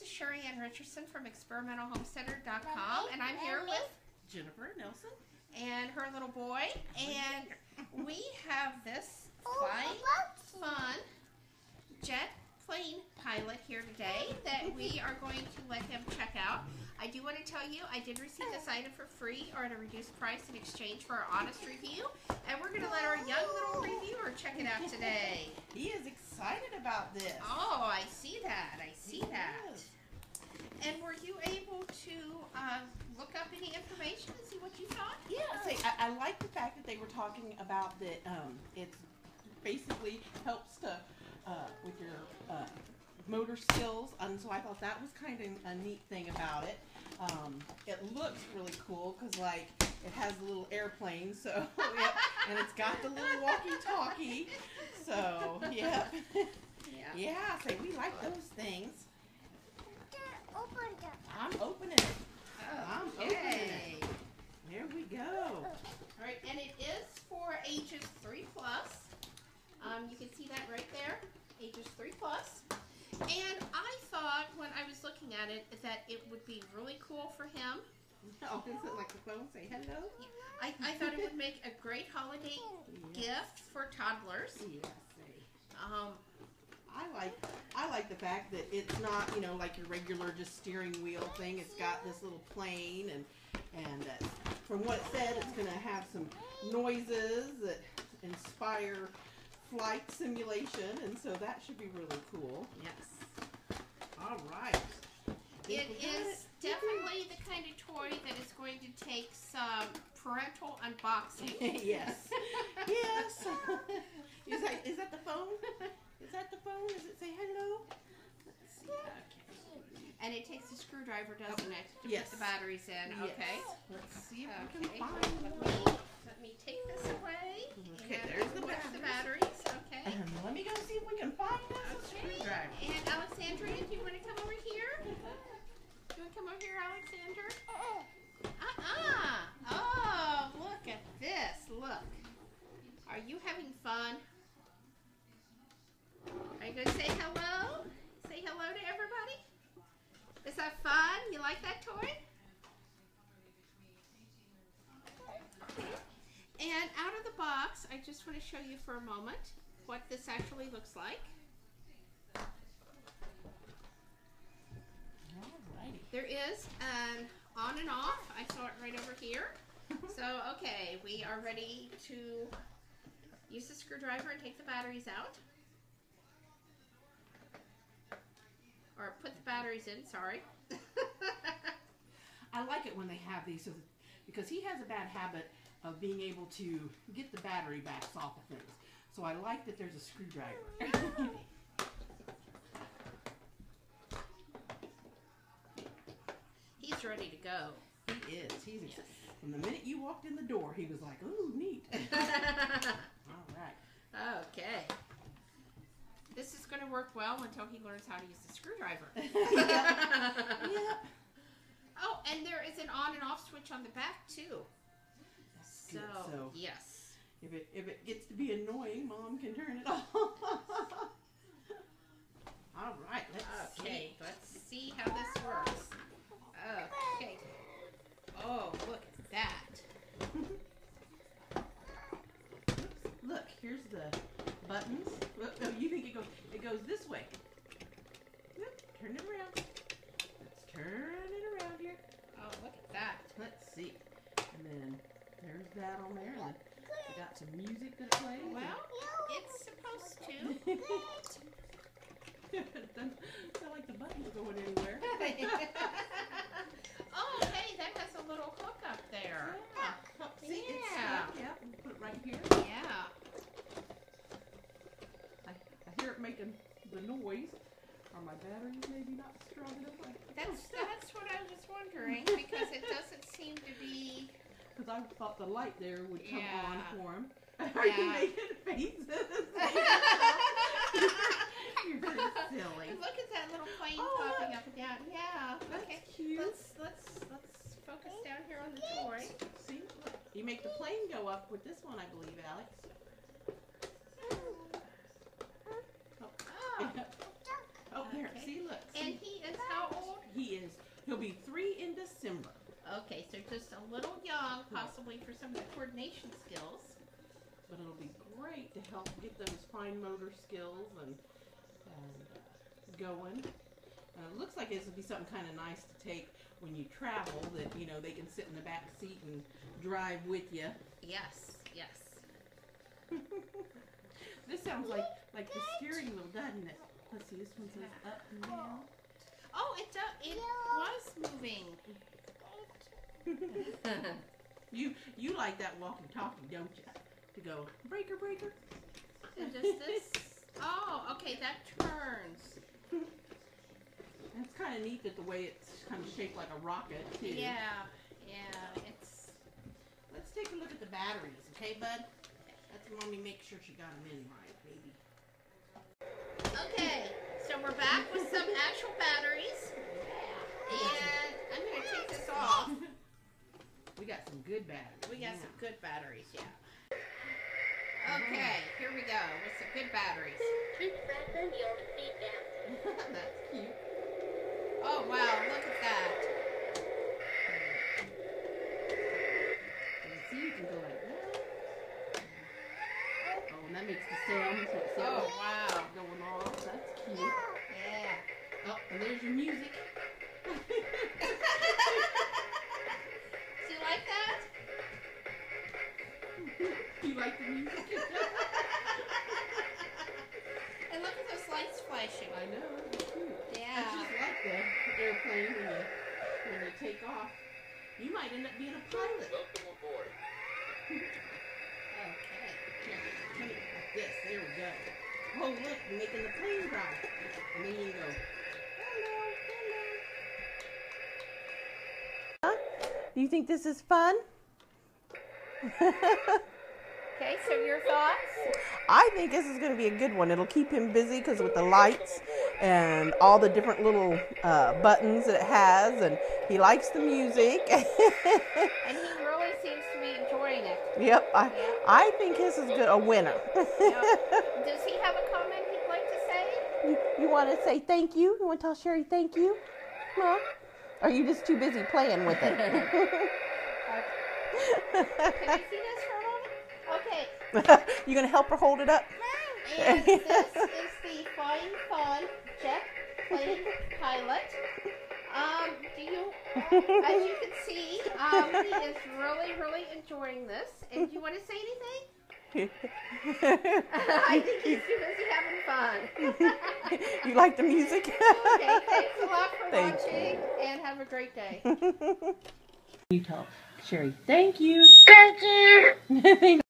This is Sheri Ann Richerson from ExperimentalHomesteader.com, and I'm here with Jennifer Nelson and her little boy, and we have this Fine Fawn jet plane pilot here today that we are going to let him check out. I do want to tell you I did receive this item for free or at a reduced price in exchange for our honest review, and we're going to let our young little reviewer check it out today. He is excited about this. Oh, I see that. I see that. And were you able to look up any information and see what you thought? Yeah, I like the fact that they were talking about that it basically helps to with your motor skills, and so I thought that was kind of a neat thing about it. It looks really cool because, like, it has a little airplane, so yep, and it's got the little walkie-talkie, so yep, yeah. So we like those things. I'm opening it. Oh, okay. I'm opening it. There we go. All right, and it is for ages 3+. You can see that right there, ages 3+. And I thought when I was looking at it that it would be really cool for him. Oh, is it like the phone? Say hello. Yeah. I thought it would make a great holiday gift for toddlers. Yes. I like the fact that it's not, you know, like your regular just steering wheel thing. It's got this little plane, and from what it said, it's going to have some noises that inspire flight simulation, and so that should be really cool. Yes. All right. It is definitely the kind of toy that is going to take some parental unboxing. Yes. Yes. Is that the phone? Is that the phone? Does it say hello? Let's see. Okay. And it takes a screwdriver, doesn't it, to put the batteries in? Yes. Okay. Let's see if we can find them. Let me take this away. Okay, there's the batteries. Okay. Let me go see if we can find this screwdriver. And Alexandria, do you want to come over here? Do you want to come over here, Alexander? Oh, look at this. Look. Are you having fun? Are you going to say hello? Say hello to everybody? Is that fun? You like that toy? And out of the box, I just want to show you for a moment what this actually looks like. Alrighty. There is an on and off. I saw it right over here. So, okay, we are ready to use the screwdriver and take the batteries out. Or put the batteries in, sorry. I like it when they have these, because he has a bad habit of being able to get the battery backs off of things. So I like that there's a screwdriver. He's ready to go. He is. He's excited. From the minute you walked in the door, he was like, ooh, neat. All right. Okay. This is going to work well until he learns how to use the screwdriver. Yep. Oh, and there is an on and off switch on the back, too. That's good. So, yes. If it gets to be annoying, Mom can turn it off. All right, let's see. Let's see how this works. Okay. Oh, look at that. Oops, look, here's the buttons. Oh, you think it goes this way. Turn it around. Let's turn it around here. Oh, look at that. Let's see. And then there's that on there. And we got some music that plays. Well, it's supposed to. It doesn't sound like the buttons are going anywhere. Oh, hey, that has a little hook up there. Yeah. See, it's yeah. Put it right here. Yeah. Making the noise. Are my batteries maybe not strong enough? That's what I was wondering, because it doesn't seem to be. Because I thought the light there would come on for him. Are you making faces? You're very silly. Look at that little plane popping up and down. Yeah. That's cute. Let's focus down here on the toy. See, you make the plane go up with this one, I believe, Alex. Oh, here, see, look. See. And he is how old? he is. He'll be 3 in December. Okay, so just a little young, possibly for some of the coordination skills. But it'll be great to help get those fine motor skills and going. It looks like this would be something kind of nice to take when you travel, that, you know, they can sit in the back seat and drive with you. Yes, yes. This sounds like the steering wheel, doesn't it? Let's see, this one says up and down. Oh, it was moving. You like that walkie-talkie, don't you? To go, breaker, breaker. So does this? Oh, okay, that turns. It's kind of neat that the way it's kind of shaped like a rocket, too. Yeah, yeah, it's... Let's take a look at the batteries, okay, bud? That's Mommy, make sure she got them in right, baby. Okay, so we're back with some actual batteries. And I'm going to take this off. We got some good batteries. We got some good batteries, yeah. Okay, here we go with some good batteries. To fasten your seat down. That's cute. Oh, wow, look at that. You see, you can go like that. Oh, and that makes the sound. Oh, wow. Going off. That's cute. Yeah. Oh, and there's your music. Do you like that? You like the music? And look at those lights flashing. I know, that's cute. Yeah. I just like the airplane when you take off. You might end up being a pilot. Welcome aboard. Okay. Here, like this. There we go. Oh, look, you're making the plane ride. And then you go, hello, hello. Huh? Do you think this is fun? Okay, so your thoughts? I think this is going to be a good one. It'll keep him busy because with the lights and all the different little buttons that it has, and he likes the music. And he really seems to be enjoying it. Yep, I think this is good, a winner. Yep. Does he have a comment he'd like to say? You want to say thank you? You want to tell Sheri thank you? Huh? Or are you just too busy playing with it? Can you see this for a moment? Okay. You going to help her hold it up? And this is the Fine Fawn jet plane pilot. As you can see, he is really, really enjoying this. And do you want to say anything? I think he's too busy having fun. You like the music? Okay, thanks a lot for watching, and have a great day. You tell Sheri, thank you. Thank you.